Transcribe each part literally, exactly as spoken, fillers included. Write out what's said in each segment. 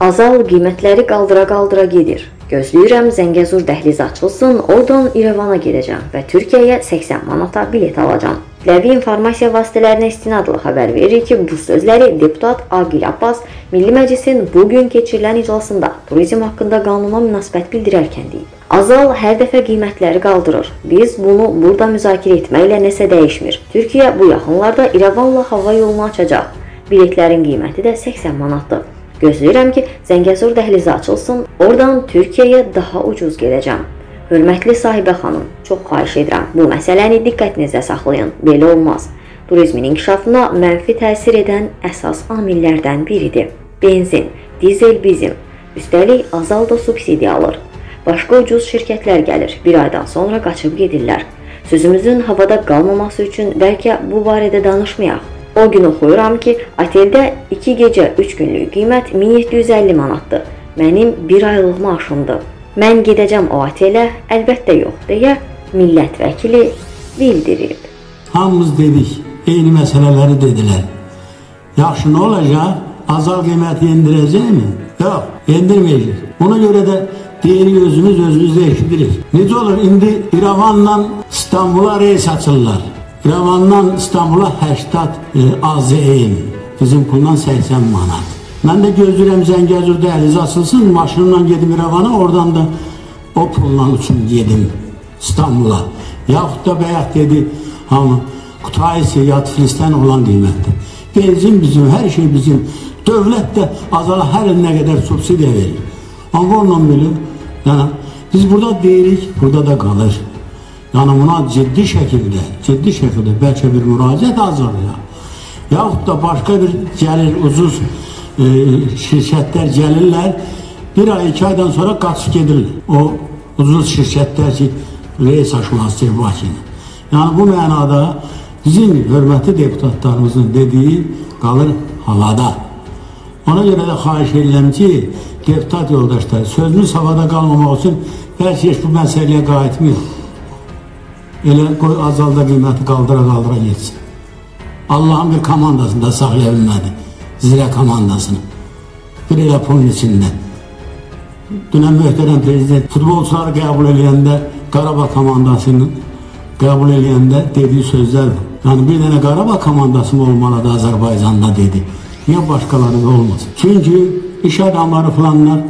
Azal qiymətləri qaldıra-qaldıra gedir. Gözləyirəm Zəngəzur dəhlizi açılsın, oradan İrəvana gedəcəm və Türkiyəyə səksən manata bilet alacam. Kütləvi informasiya vasitələrinə istinadla xəbər verir ki, bu sözləri deputat Agil Abbas Milli Məclisin bugün keçirilən iclasında turizm haqqında qanuna münasibət bildirərkən deyib. Azal hər dəfə qiymətləri qaldırır. Biz bunu burada müzakirə etməklə nəsə dəyişmir. Türkiyə bu yaxınlarda İrəvanla hava yolunu açacaq. Biletlərin qiyməti də səksən manatdır. Gözləyirəm ki, Zəngəzur dəhlizi açılsın, oradan Türkiyəyə daha ucuz gedəcəm. Hörmətli sahibə xanım, çox xahiş edirəm, bu məsələni diqqətinizdə saxlayın, belə olmaz. Turizmin inkişafına mənfi təsir edən əsas amillərdən biridir. Benzin, dizel bizim, üstəlik Azal da subsidiya alır. Başqa ucuz şirkətlər gəlir, bir aydan sonra qaçıb gedirlər. Sözümüzün havada qalmaması üçün bəlkə bu barədə danışmayaq. O gün oxuyuram ki, oteldə iki gecə üç günlük qiymət min yeddi yüz əlli manatdır. Mənim bir aylıq maaşımdır. Mən gedəcəm o otelə, əlbəttə yox, deyə millət vəkili bildirib. Hamımız dedik, eyni məsələləri dedilər. Yaxşı, nə olacaq? Azal qiyməti endirəcəkmi? Yox, endirməyəcək. Buna görə də deyir özümüz özümüzdə eşidirik. Necə olur, indi İrəvanla İstanbula reys açırlar. İrəvandan İstanbula səksən A Z E, bizim puldan səksən manat. Mən də gözləyirəm Zəngəzur dəhlizi açılsın, maşınla gedim İrəvana, oradan da o puldan uçum gedim İstanbula. Yaxud da bəyək dedi, hamı Qutayisi ya Filistən olan qiymətdir. Benzin bizim, hər şey bizim. Dövlət də Azala hər il nə qədər subsidiya verir. Amma onunla bilir, yəni, biz burada deyirik, burada da qalır. Yəni, buna ciddi şəkildə, ciddi şəkildə bəlkə bir müraciət Azal'a, yaxud da başqa bir gəlir, ucuz şirkətlər gəlirlər, bir ay, iki aydan sonra qaçıb gedirlər. O ucuz şirkətlər ki, reis aşması vakini. Yəni, bu mənada bizim hörmətli deputatlarımızın dediyi qalır havada. Ona görə də xahiş edirəm ki, deputat yoldaşları, sözümüz havada qalmamaq üçün bəlkə heç bu məsələyə qayıtmıyıq. Elə qoy Azalda qiyməti qaldıra-qaldıra geçsin. Allah'ın bir komandasını da saxlaya bilmədi. Zirə komandasını. Bir elə pulun içində. Dünən möhtərəm prezident futbolçuları qəbul eləyəndə, Qarabağ komandasını qəbul eləyəndə dediyi sözlər var. Yəni bir dənə Qarabağ komandası olmalıdır Azərbaycanda dedi. Niyə başqaları da olmasın? Çünki iş adamları falanlar,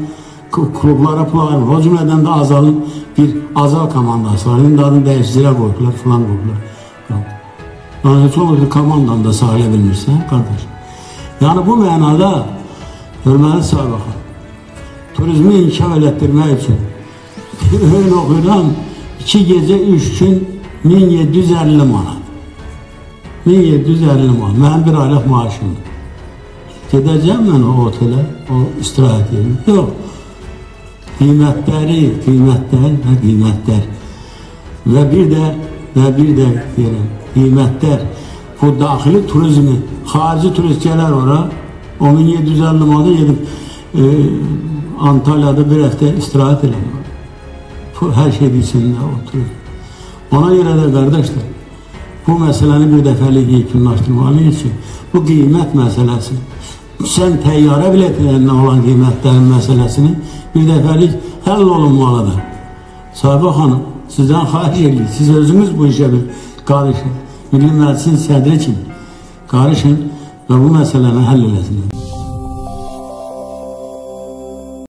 klublara pullar, o cümlədən də Azalın bir Azal komandası var. İndi adını dəyişdirə qoydular, filan qoydular. Yəni, çox bir komandanı da sahələ bilmirsən, qardaş. Yəni, bu mənada, hörməli sahibə xanım, turizmi inkişaf elətdirmək üçün öyn oxuyuram, iki gecə üç gün min yeddi yüz əlli manat. min yeddi yüz əlli manat, mənim bir aylıq maaşımdır. Gedəcəm mən o otelə, o istirahət yerim. Yox. Qiymətləri, qiymətlər və qiymətlər və bir də, və bir də deyirəm, qiymətlər, bu daxili turizmi, xarici turistçələr ora, on min yeddi yüz əlli manata gedib Antalya'da bir həftə istirahət eləmək. Hər şey içində oturur. Ona görə də, qardaşlar, bu məsələni bir dəfəlik yekunlaşdırmalıyıq ki, bu qiymət məsələsi, sən təyyarə biletlərinə olan qiymətlərin məsələsini bir dəfəlik həll olunmalıdır. Sahibə xanım, sizdən xahiş edirik, siz özünüz bu işə bir qarışın, Milli Məclisin sədri kimi qarışın və bu məsələni həll edəsiniz.